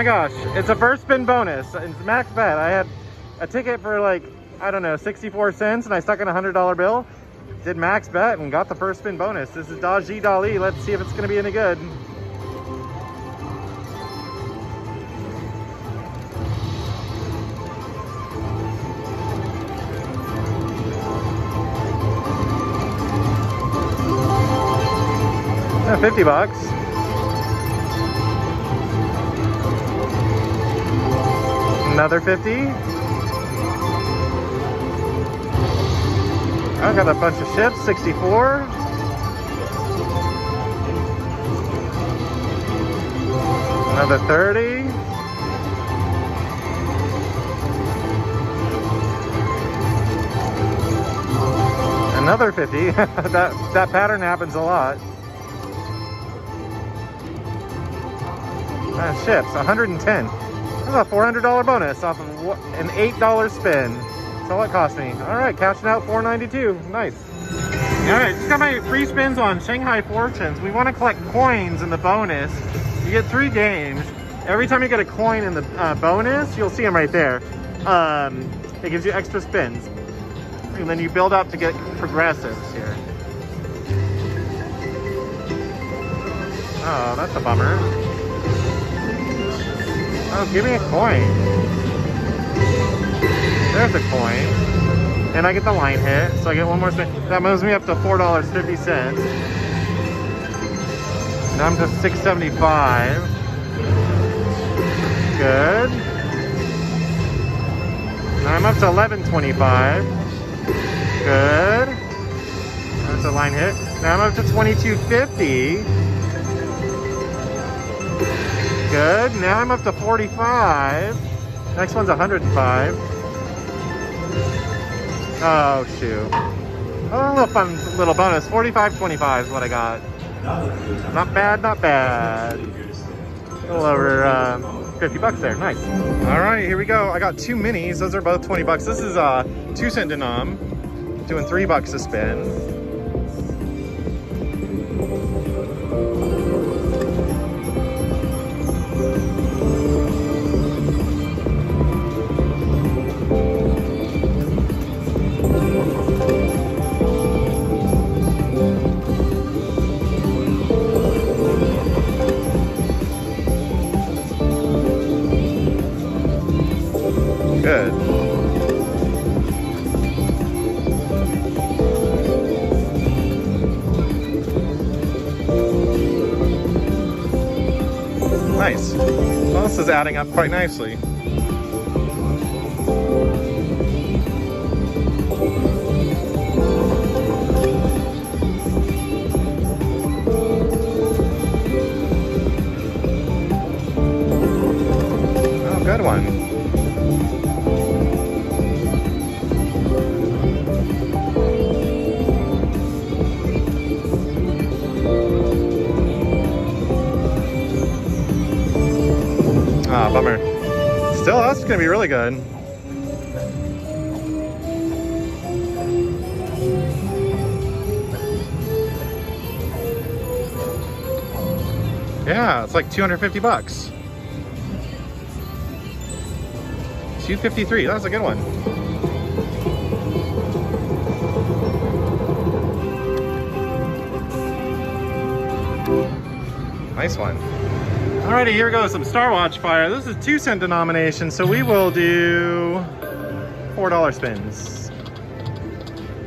my gosh, it's a first spin bonus. It's max bet. I had a ticket for like, I don't know, 64 cents and I stuck in a $100 bill. Did max bet and got the first spin bonus. This is Daji Dali. Let's see if it's going to be any good. Yeah, 50 bucks. Another 50. I got a bunch of chips, 64. Another 30. Another 50. That pattern happens a lot. Chips, 110. That's a $400 bonus off of an $8 spin. That's all it cost me. All right, cashing out $4.92. Nice. All right, just got my free spins on Shanghai Fortunes. We want to collect coins in the bonus. You get 3 games. Every time you get a coin in the bonus, you'll see them right there. It gives you extra spins, and then you build up to get progressives here. Oh, that's a bummer. Oh, give me a coin. There's a coin. And I get the line hit, so I get one more spin. That moves me up to $4.50. Now I'm to $6.75. Good. Now I'm up to $11.25. Good. That's a line hit. Now I'm up to $22.50. Good. Now I'm up to 45. Next one's 105. Oh shoot. Oh, a little fun little bonus. 45.25 is what I got. Not bad, not bad. A little over 50 bucks there. Nice. All right, here we go. I got 2 minis. Those are both 20 bucks. This is a 2-cent denom. Doing 3 bucks a spin. Good. Nice. Well, this is adding up quite nicely. Oh, good one. Bummer. Still, that's gonna be really good. Yeah, it's like 250 bucks. 253, that's a good one. Nice one. Alrighty, here goes some Starwatch Fire. This is a 2-cent denomination, so we will do $4 spins.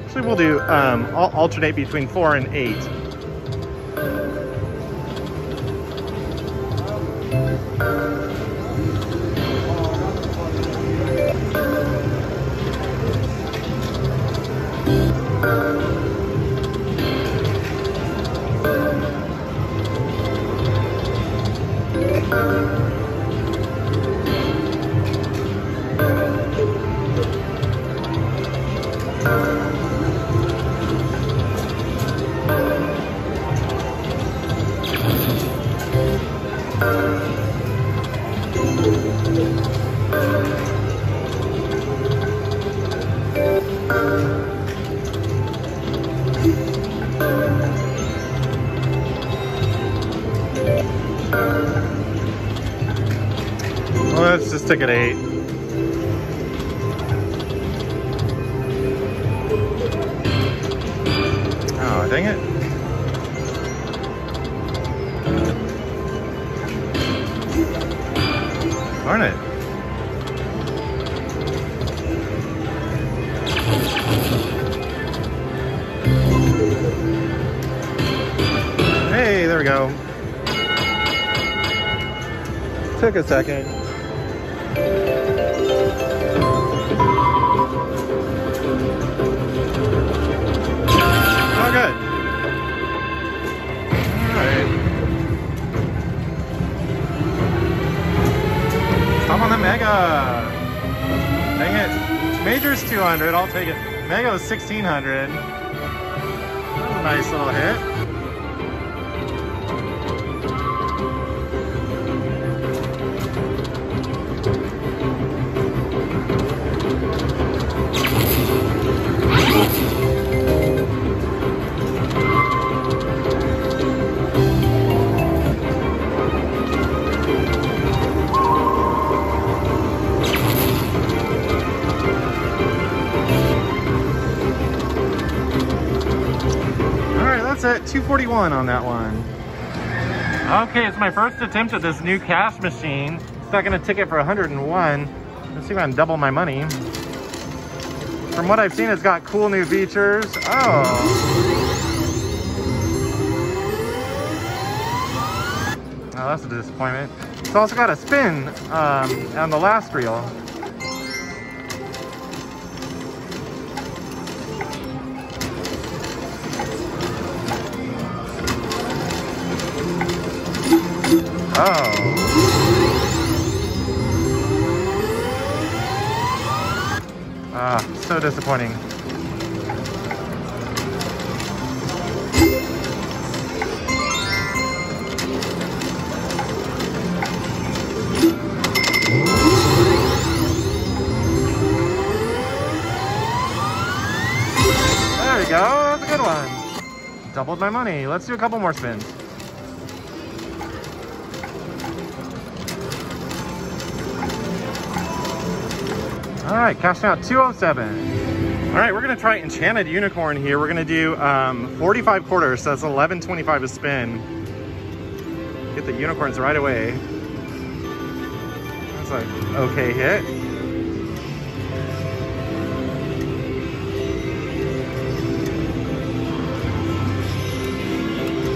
Actually, we'll do, I'll alternate between 4 and 8. Let's take an 8. Oh, dang it. Darn it. Hey, there we go. Took a second. Oh, good. All right. Hop on the Mega. Dang it. Major's 200. I'll take it. Mega was 1600. That was a nice little hit. At 241 on that one. Okay, it's my first attempt at this new cash machine. Stuck in a ticket for 101. Let's see if I can double my money. From what I've seen, it's got cool new features. Oh, that's a disappointment. It's also got a spin on the last reel. Oh. Ah, so disappointing. There we go, that's a good one. Doubled my money. Let's do a couple more spins. All right, cashing out 207. All right, we're gonna try Enchanted Unicorn here. We're gonna do 45 quarters, so that's 11.25 a spin. Get the unicorns right away. That's an okay hit.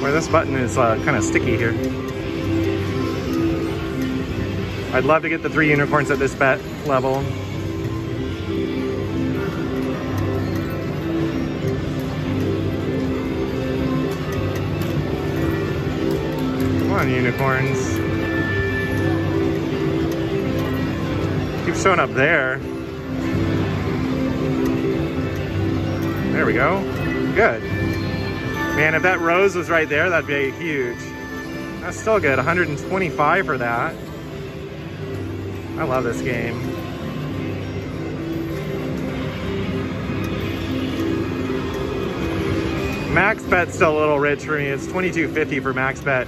Boy, this button is kind of sticky here. I'd love to get the 3 unicorns at this bet level. Unicorns keep showing up there. There we go. Good. Man, if that rose was right there, that'd be huge. That's still good. 125 for that. I love this game. Max bet's still a little rich for me. It's 22.50 for max bet.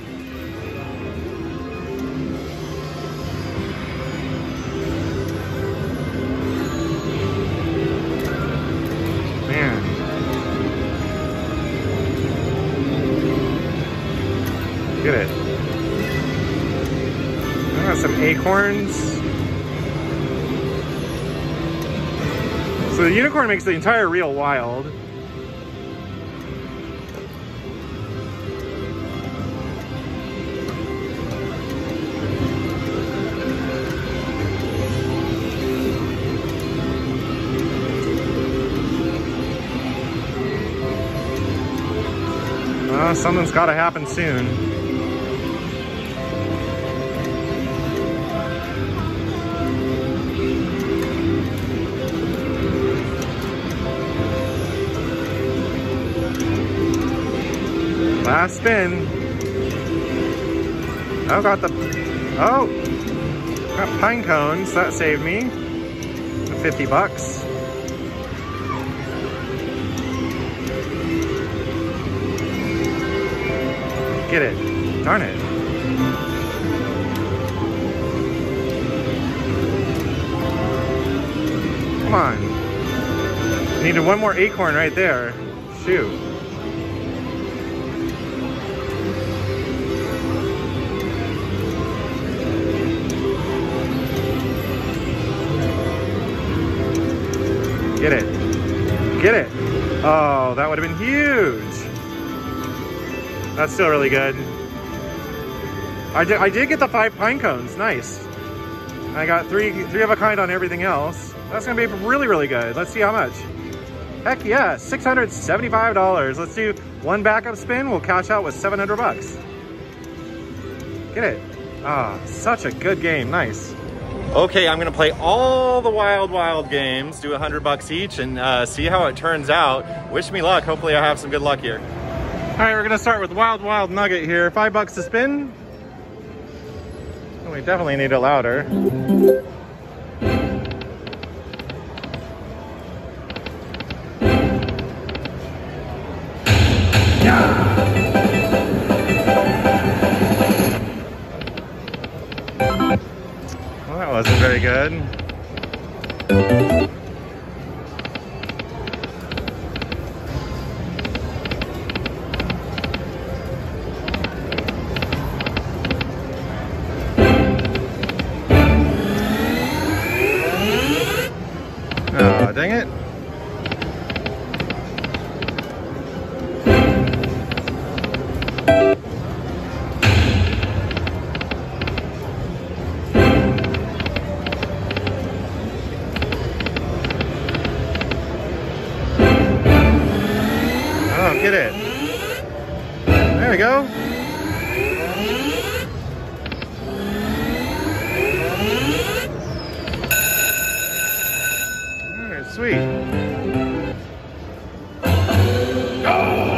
Acorns. So the unicorn makes the entire reel wild. Well, something's got to happen soon. Last spin. Oh, got the... Oh! Got pine cones. That saved me. 50 bucks. Get it. Darn it. Come on. Needed one more acorn right there. Shoot. Get it. Get it. Oh, that would have been huge. That's still really good. I did get the 5 pine cones. Nice. I got three of a kind on everything else. That's gonna be really, really good. Let's see how much. Heck yeah, $675. Let's do one backup spin. We'll cash out with 700 bucks. Get it. Ah, such a good game. Nice. Okay, I'm gonna play all the Wild Wild games, do 100 bucks each, and see how it turns out. Wish me luck. Hopefully I have some good luck here. All right, we're gonna start with Wild Wild Nugget here. $5 to spin. We definitely need it louder. Well, that wasn't very good. Dang it. Oh, get it. There we go. Sweet. All right.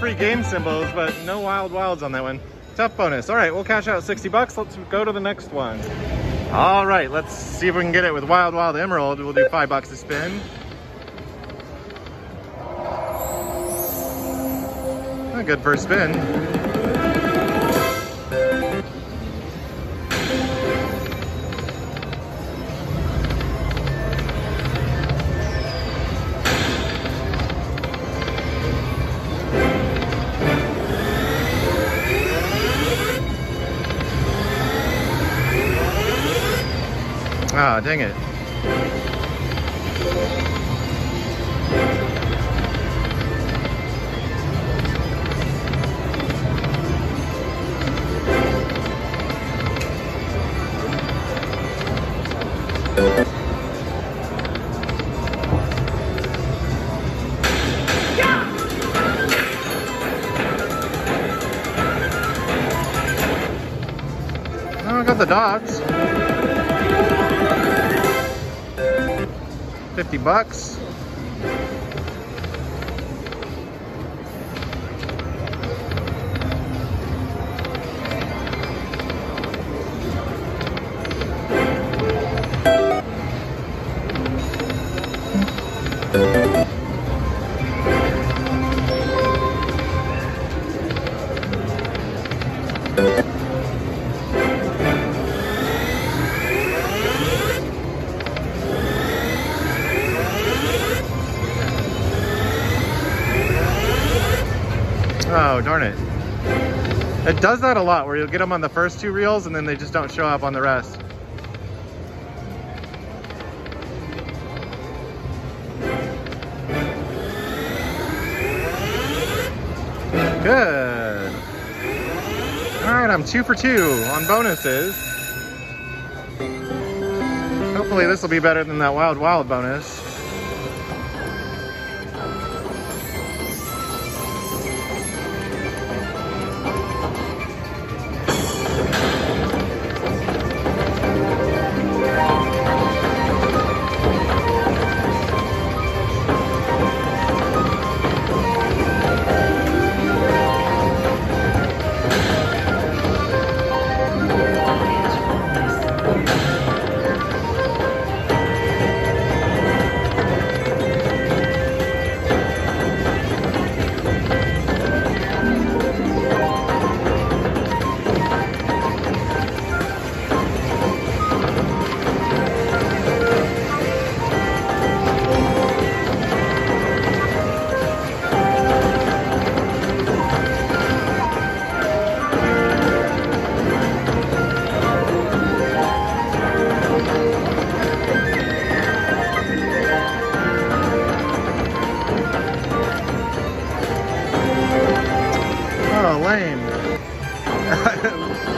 Free game symbols, but no Wild Wilds on that one. Tough bonus. All right, we'll cash out 60 bucks. Let's go to the next one. All right, let's see if we can get it with Wild Wild Emerald. We'll do $5 a spin. A good first spin. Ah, dang it. Yeah! Oh, I got the dots. 50 bucks. Oh, darn it. It does that a lot, where you'll get them on the first two reels and then they just don't show up on the rest. Good. All right, I'm 2 for 2 on bonuses. Hopefully this will be better than that Wild Wild bonus.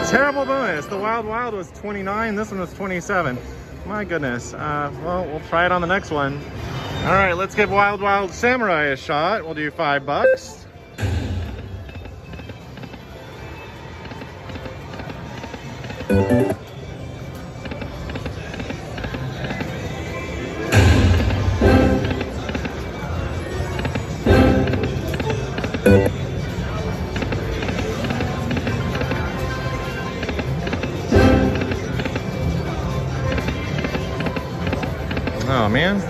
Terrible bonus. The Wild Wild was 29, this one was 27. My goodness. Well, we'll try it on the next one. All right, let's give Wild Wild Samurai a shot. We'll do $5. Oh man.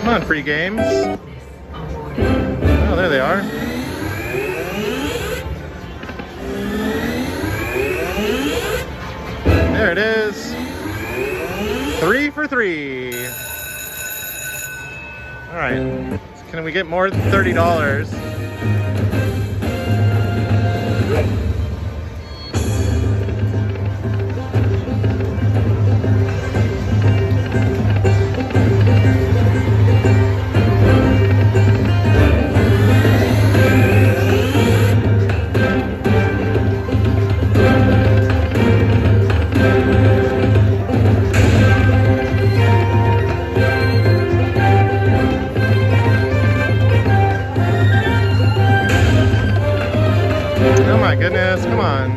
Come on, free games. Oh, there they are. There it is. 3 for 3. All right. Can we get more than $30? Oh my goodness, come on.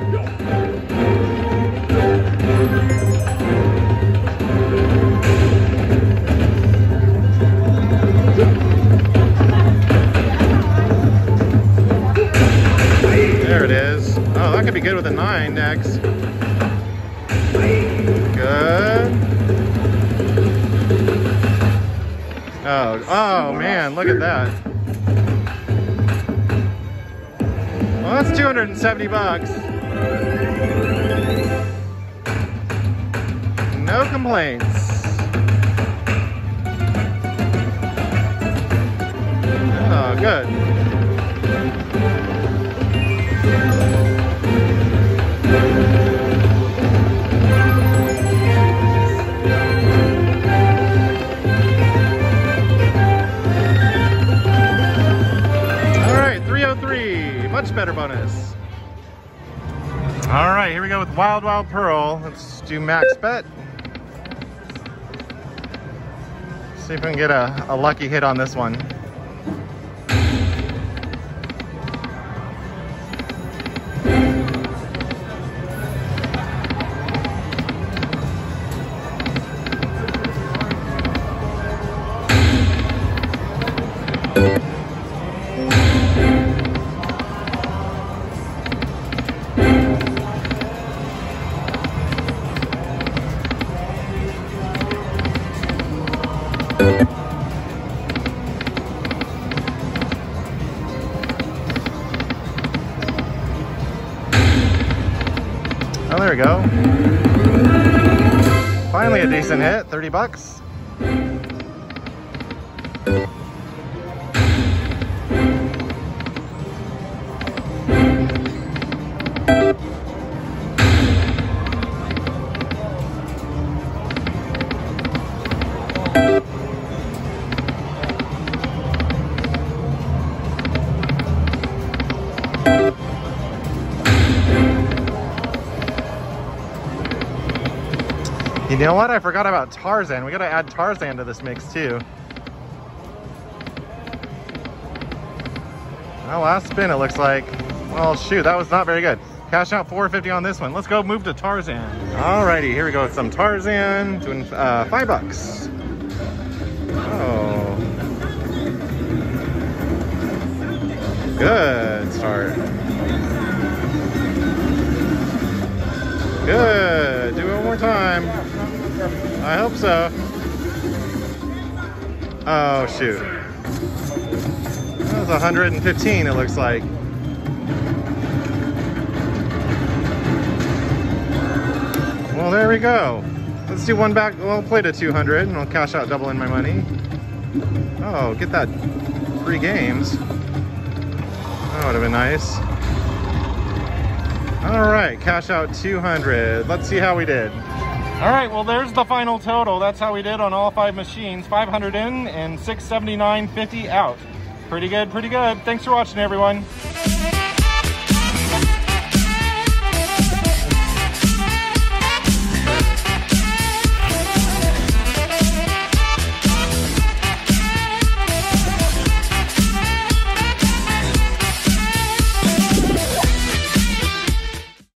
There it is. Oh, that could be good with a 9 next. Good. Oh man, look at that. Well, that's $270. No complaints. Oh, good. All right, 303. Much better bonus. All right, here we go with Wild Wild Pearl. Let's do max bet. See if we can get a lucky hit on this one. there we go. Finally a decent hit, 30 bucks. You know what? I forgot about Tarzan. We gotta add Tarzan to this mix too. Well, last spin it looks like. Well, shoot, that was not very good. Cash out $4.50 on this one. Let's go move to Tarzan. Alrighty, here we go with some Tarzan. Doing $5. Oh. Good start. Good. Do it one more time. I hope so. Oh, shoot. That was 115, it looks like. Well, there we go. Let's do one back. Well, I'll play to 200 and I'll cash out double in my money. Oh, get that. 3 games. That would have been nice. All right, cash out 200. Let's see how we did. All right, well, there's the final total. That's how we did on all 5 machines. 500 in and 679.50 out. Pretty good, pretty good. Thanks for watching, everyone.